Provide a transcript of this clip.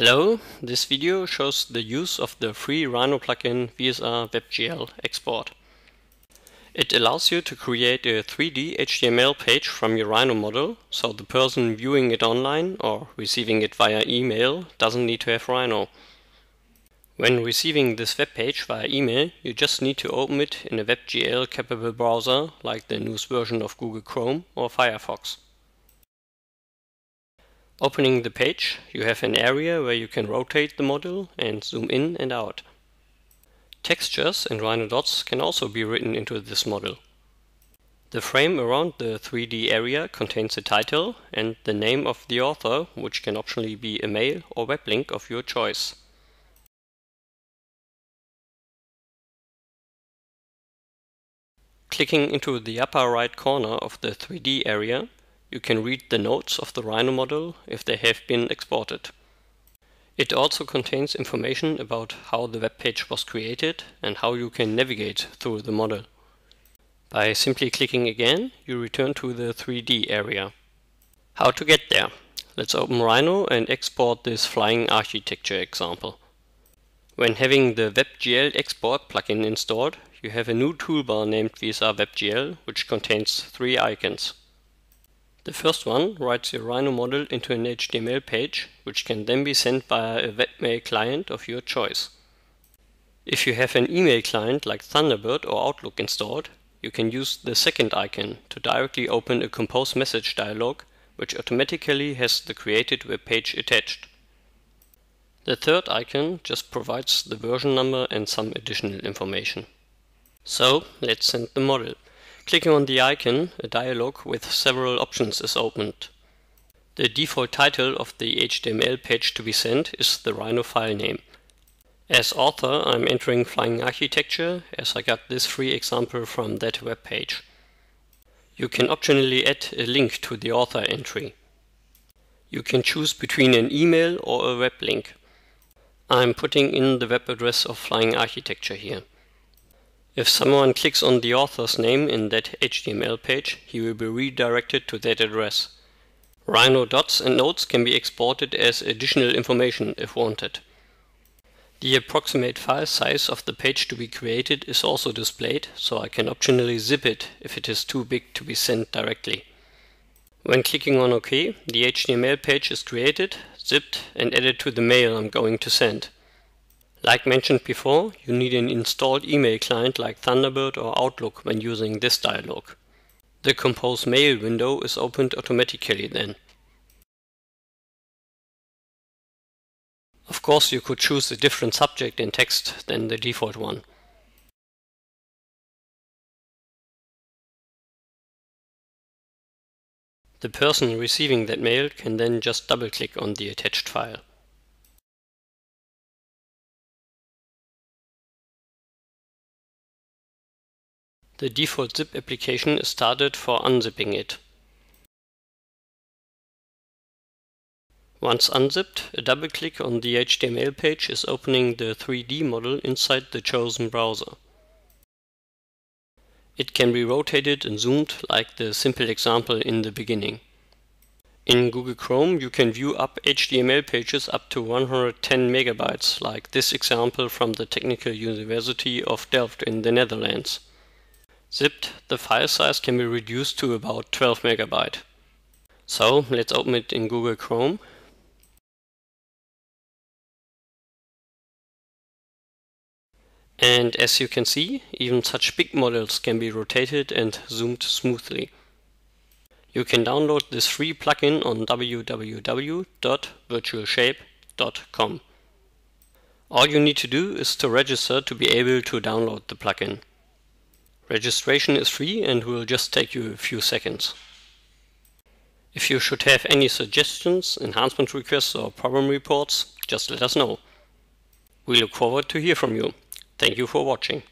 Hello, this video shows the use of the free Rhino plugin VSR WebGL export. It allows you to create a 3D HTML page from your Rhino model, so the person viewing it online or receiving it via email doesn't need to have Rhino. When receiving this web page via email, you just need to open it in a WebGL capable browser like the newest version of Google Chrome or Firefox. Opening the page, you have an area where you can rotate the model and zoom in and out. Textures and Rhino dots can also be written into this model. The frame around the 3D area contains a title and the name of the author, which can optionally be a mail or web link of your choice. Clicking into the upper right corner of the 3D area, you can read the notes of the Rhino model if they have been exported. It also contains information about how the web page was created and how you can navigate through the model. By simply clicking again, you return to the 3D area. How to get there? Let's open Rhino and export this Flying Architecture example. When having the WebGL export plugin installed, you have a new toolbar named VSR WebGL, which contains three icons. The first one writes your Rhino model into an HTML page, which can then be sent via a webmail client of your choice. If you have an email client like Thunderbird or Outlook installed, you can use the second icon to directly open a compose message dialog, which automatically has the created web page attached. The third icon just provides the version number and some additional information. So let's send the model. Clicking on the icon, a dialog with several options is opened. The default title of the HTML page to be sent is the Rhino file name. As author, I'm entering Flying Architecture, as I got this free example from that web page. You can optionally add a link to the author entry. You can choose between an email or a web link. I'm putting in the web address of Flying Architecture here. If someone clicks on the author's name in that HTML page, he will be redirected to that address. Rhino dots and notes can be exported as additional information if wanted. The approximate file size of the page to be created is also displayed, so I can optionally zip it if it is too big to be sent directly. When clicking on OK, the HTML page is created, zipped and added to the mail I'm going to send. Like mentioned before, you need an installed email client like Thunderbird or Outlook when using this dialog. The Compose Mail window is opened automatically then. Of course, you could choose a different subject and text than the default one. The person receiving that mail can then just double-click on the attached file. The default zip application is started for unzipping it. Once unzipped, a double click on the HTML page is opening the 3D model inside the chosen browser. It can be rotated and zoomed like the simple example in the beginning. In Google Chrome, you can view up HTML pages up to 110 megabytes, like this example from the Technical University of Delft in the Netherlands. Zipped, the file size can be reduced to about 12 MB. So let's open it in Google Chrome. And as you can see, even such big models can be rotated and zoomed smoothly. You can download this free plugin on www.virtualshape.com. All you need to do is to register to be able to download the plugin. Registration is free and will just take you a few seconds. If you should have any suggestions, enhancement requests or problem reports, just let us know. We look forward to hear from you. Thank you for watching.